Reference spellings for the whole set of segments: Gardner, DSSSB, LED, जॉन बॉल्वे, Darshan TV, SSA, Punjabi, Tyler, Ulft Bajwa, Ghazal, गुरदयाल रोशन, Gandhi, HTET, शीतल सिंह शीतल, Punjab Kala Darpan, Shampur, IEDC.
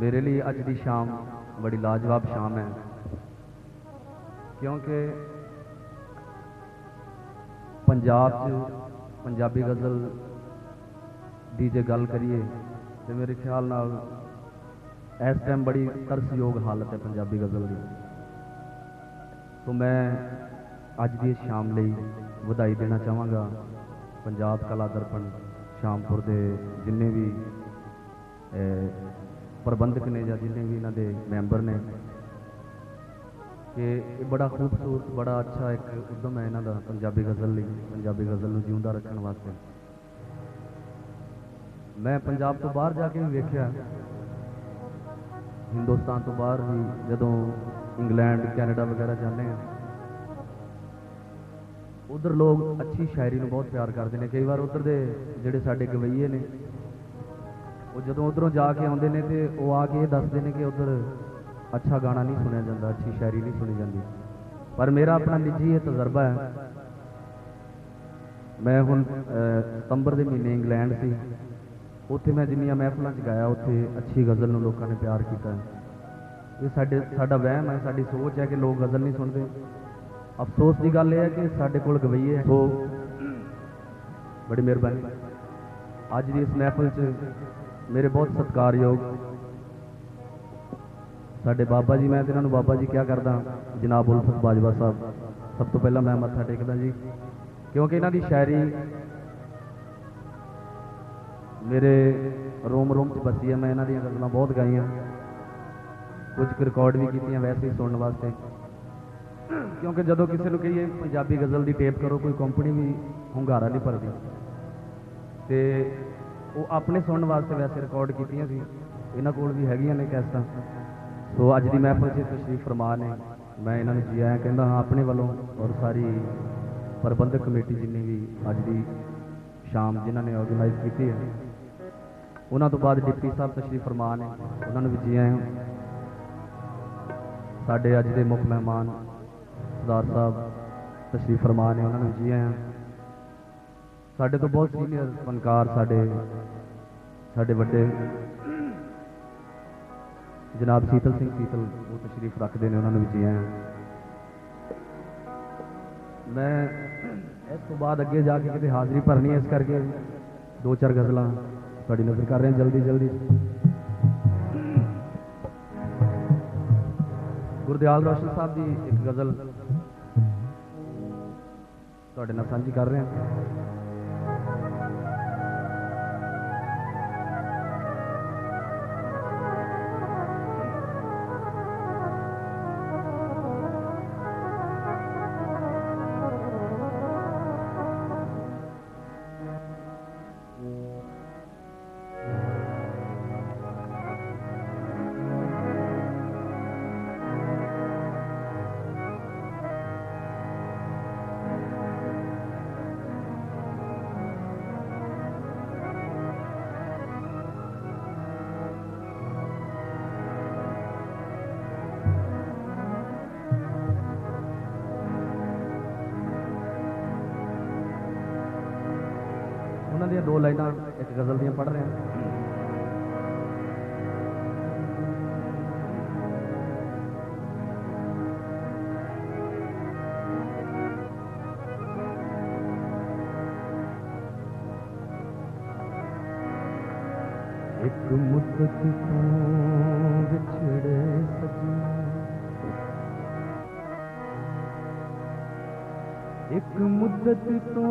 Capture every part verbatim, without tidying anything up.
मेरे लिए आज की शाम बड़ी लाजवाब शाम है, क्योंकि पंजाब पंजाबी गज़ल दी जे गल करिए तो मेरे ख्याल नाल इस टाइम बड़ी तरसयोग हालत है पंजाबी गज़ल की। तो मैं आज की शाम लिए बधाई देना चाहांगा पंजाब कला दर्पण शामपुर के जिन्हें भी ए, प्रबंधक ने या जिन्हें भी इन्हों के मैंबर ने कि बड़ा खूबसूरत बड़ा अच्छा एक उद्यम है इन्हों का पंजाबी गज़ल लिए, पंजाबी गज़ल को जीवंदा रखने वास्ते। मैं पंजाब तो बाहर जाके भी वेख्या, हिंदुस्तान तो बाहर भी जदों इंग्लैंड कैनेडा वगैरह जाने उधर लोग अच्छी शायरी को बहुत प्यार करते हैं। कई बार उधर के जोड़े साढ़े गवैये ने वो जो उधरों जाके आते हैं तो वो आके दसते हैं कि उधर अच्छा गाना नहीं सुनया जाता, अच्छी शायरी नहीं सुनी जाती। पर मेरा अपना निजी ये तजर्बा है, मैं हुण सितंबर के महीने इंग्लैंड से उत्थे मैं जिन्नियां महफलों च गाया उत्थे अच्छी गज़ल नूं लोगों ने प्यार किया। ये साडे साडा वहम है, साडी सोच है कि लोग गज़ल नहीं सुनते। अफसोस की गल ये है कि साडे कोल गवैये सो बड़ी मेहरबानी अज भी इस महफल च मेरे बहुत सत्कारयोग साडे बाबा जी, मैं इन्हों बाबा जी क्या करदा जनाब उल्फत बाजवा साहब, सब तो पहला मैं मत्था टेकदा जी, क्योंकि इन्हां दी शायरी मेरे रोम रोम च बसी है। मैं इन्हां दीयां गज़लां बहुत गाईयां, कुछ रिकॉर्ड भी कीतियां वैसे ही सुनने वास्ते, क्योंकि जदों किसी नूं कहिए पंजाबी गज़ल दी टेप करो कोई कंपनी भी हुंगारा नहीं भरदी, ते वो अपने सुनने वास्ते वैसे रिकॉर्ड कीतियां सी, इन्हां कोल भी हैगियां ने कैसा। सो अज दी महफल च तशरीफ फरमा ने, मैं इन्हां नूं जी आया कहंदा हां अपने वालों और सारी प्रबंधक कमेटी जिन्नी भी अज दी शाम जिन्हां ने ऑर्गेनाइज कीती है, उन्हां तों बाद डिप्टी साहब तशरीफ फरमा ने, उन्हां नूं भी जी आया। साडे अज दे मुख मेहमान सरदार साहब तशरीफ फरमा ने, उन्हां नूं जी आया। साढ़े तो बहुत सीनियर फनकार साढ़े साढ़े बड़े जनाब शीतल सिंह शीतल वो तशरीफ रखते हैं, उन्होंने भी जी आया। मैं इस तो बाद अगे जाके कितने हाजिरी भरनी है, इस करके दो चार गज़लां थोड़ी नज़र कर रहे हैं जल्दी जल्दी। गुरदयाल रोशन साहब की एक गज़ल थोड़े नाल सांझी कर रहे हैं। दो लाइन एक गजल दियां पढ़ रहे हैं। एक मुद्दत तू बिछड़े सजना, एक मुद्दत तू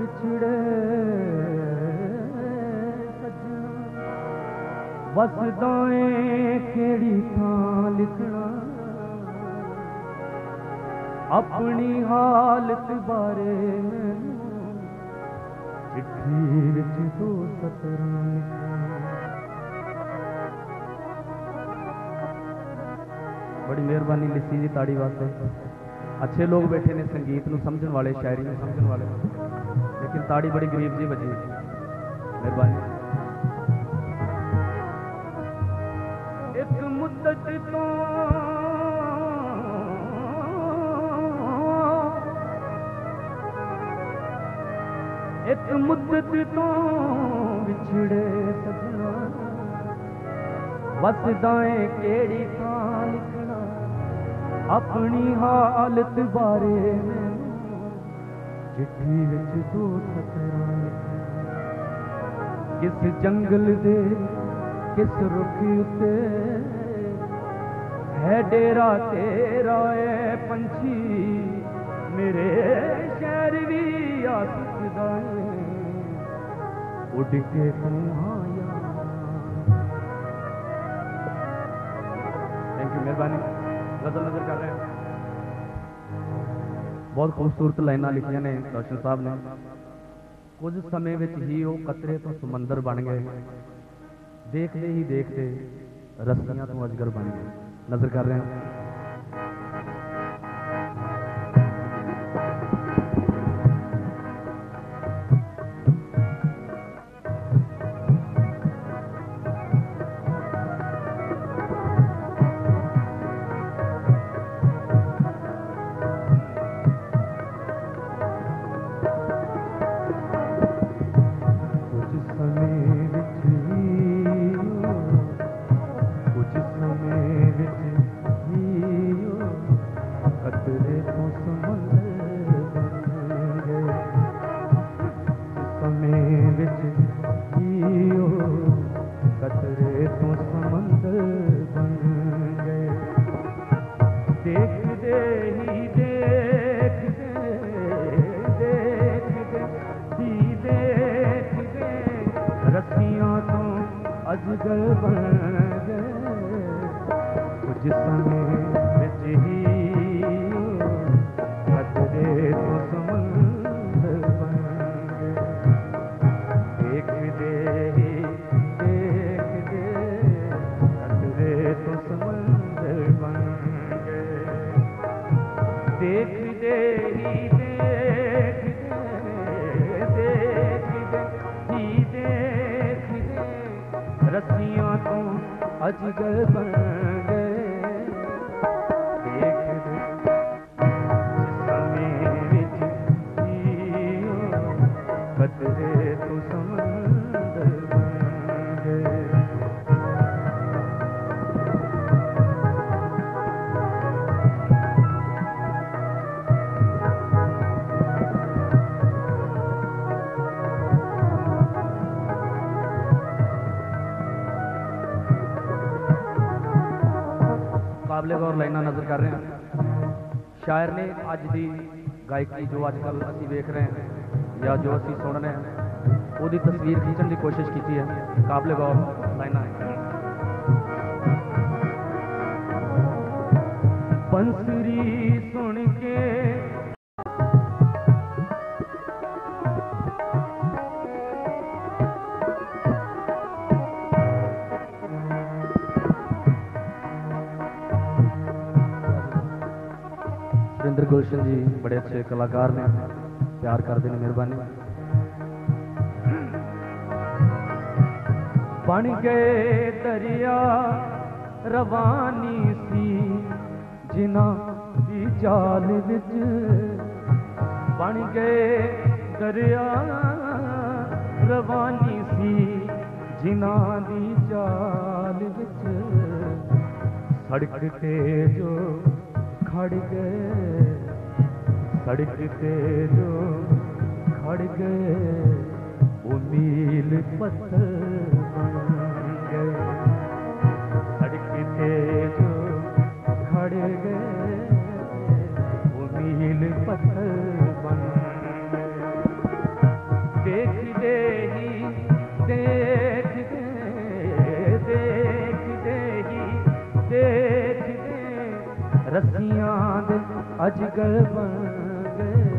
बिछड़े सजना, वसदाएं केड़ी थां लिखना अपनी हालत बारे में चिट्ठी विच दो सतरां लिखना। बड़ी मेहरबानी लिखी जी ताड़ी वास्ते। अच्छे लोग बैठे ने संगीत नूं समझण वाले, शायरी नूं समझण वाले, लेकिन ताड़ी बड़ी गरीब जी बजी। मेहरबानी। एक मुद्दत तो एक मुद्दत तो बिछड़े सजना, वसदाएं केड़ी थां लिखना अपनी हालत बारे में चिट्ठी विच दो सतरां लिखना। किस जंगल दे किस रुख उत्ते है डेरा तेरा ऐ पंछी, मेरे शहर वी आ सकदा है उड़ के तू आया। Thank you. मेहरबानी। गजल नजर कर रहे हैं। बहुत खूबसूरत लाइना लिखिया ने दर्शन साहब ने। कुछ समय विच ही वो कतरे तो समंदर बन गए, देखते ही देखते रस्सियां तो अजगर बन गए। नजर कर रहे हैं। और लाइना नजर कर रहे हैं। शायर ने अज की गायकी जो अजकल असी वेख रहे हैं या जो असी सुन रहे हैं वो तस्वीर खींचने की कोशिश की है। काबले गौर लाइना है। बंसरी सुन के गुलशन जी बड़े अच्छे कलाकार ने, प्यार कर देने। मेहरबानी। बन गए दरिया रवानी सी जिना दी जाल विच, बन गए दरिया रवानी सी जिना दी जाल विच, सड़कते जो खड़ गए, सड़कते जो खड़ गए वो मील पत्थर अजगर बन गए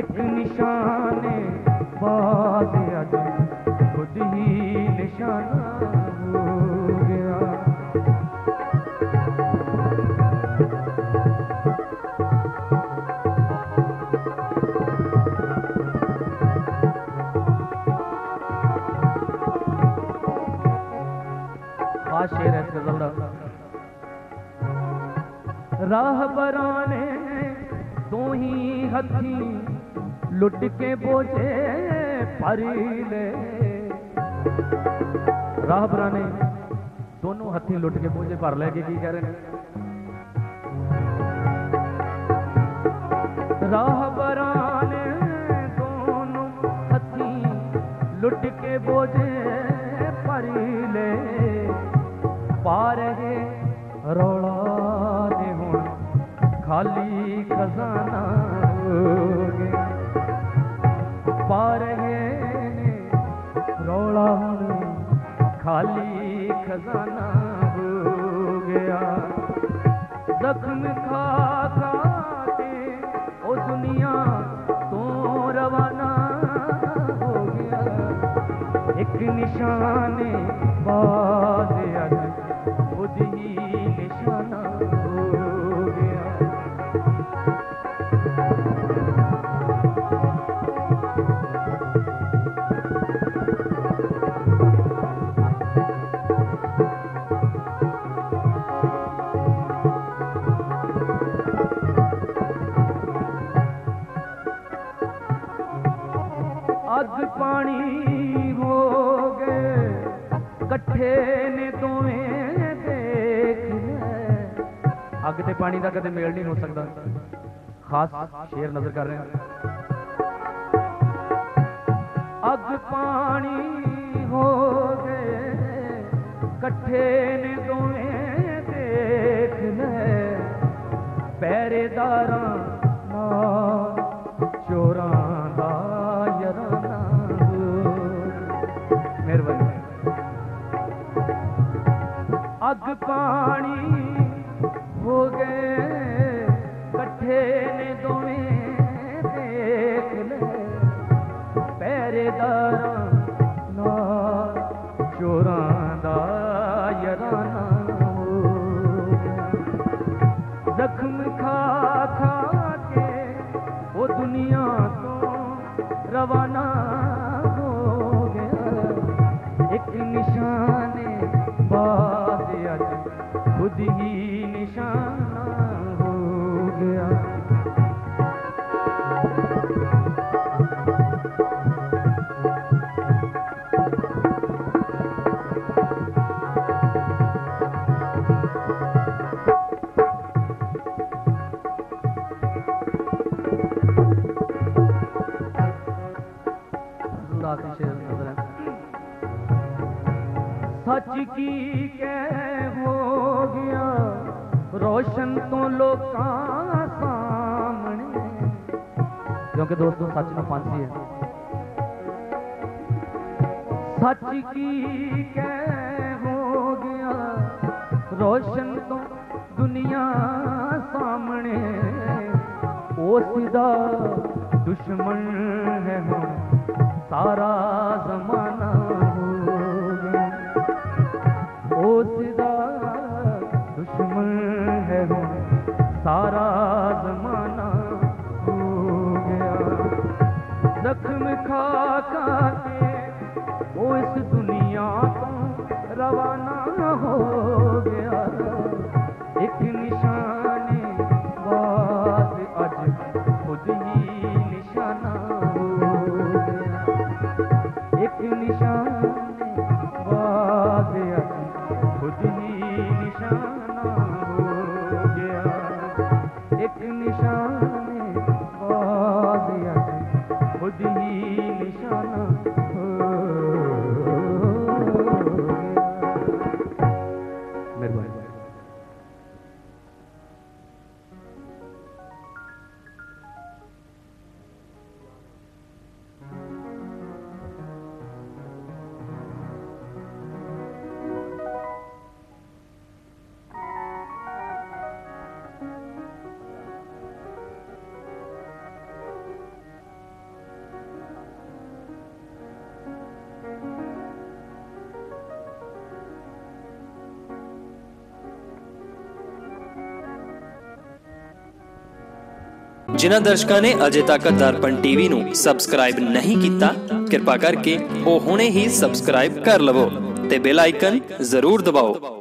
एक निशाने बाज आज खुद ही निशाना हो गया। शेर है राह बराने दो ही हथी लुट के बोझे पर ले राह बराने दोनों हथी लुट के बोझे भर लेके की कह रहे राहबरान दोनों हथी लुट के बोझे भर ले पा रहे रौला दे हुण खाली खजाना पा रहे रौला खाली खजाना हो गया। जख्म खा खाते ओ दुनिया तो रवाना हो गया। एक निशाने बाद खुद ही निशाना हो गया। अग पानी हो गए कट्ठे ने दोवें देख अग ते पानी का कदे मेल नहीं हो सकता। खास शेर नजर कर रहे हैं। अग पानी हो गए कट्ठे ने दोवें देख पहरेदारा ना चोरा अग पानी हो गए कट्ठे ने दोवें देख ले पहरेदारा ना चोरां दा यराना हो। जख्म खा खा के वो दुनिया तो रवाना हो गया। एक निशाने बाद खुद ही निशाना हो गया। सच की कह हो गया रोशन तो लोकां सामने क्योंकि दोस्तों सच में फांसी है। सच की कह हो गया रोशन तो दुनिया सामने उसदा दुश्मन है हम सारा जमाना उसदा दुश्मन है हम सारा जमाना हो गया। जख्म खा खा के वो इस दुनिया को रवाना हो गया। एक निशाने बाद आज खुद ही निशाना हो गया। एक निशान खुद ही निशाना हो गया। एक निशाने वादिया खुद ही निशाना हो गया। जिन्हां दर्शकों ने अजे तक दर्पण टीवी नूं सबसक्राइब नहीं किया कृपा करके वो हुणे ही सबसक्राइब कर लवो ते बेल आइकन जरूर दबाओ।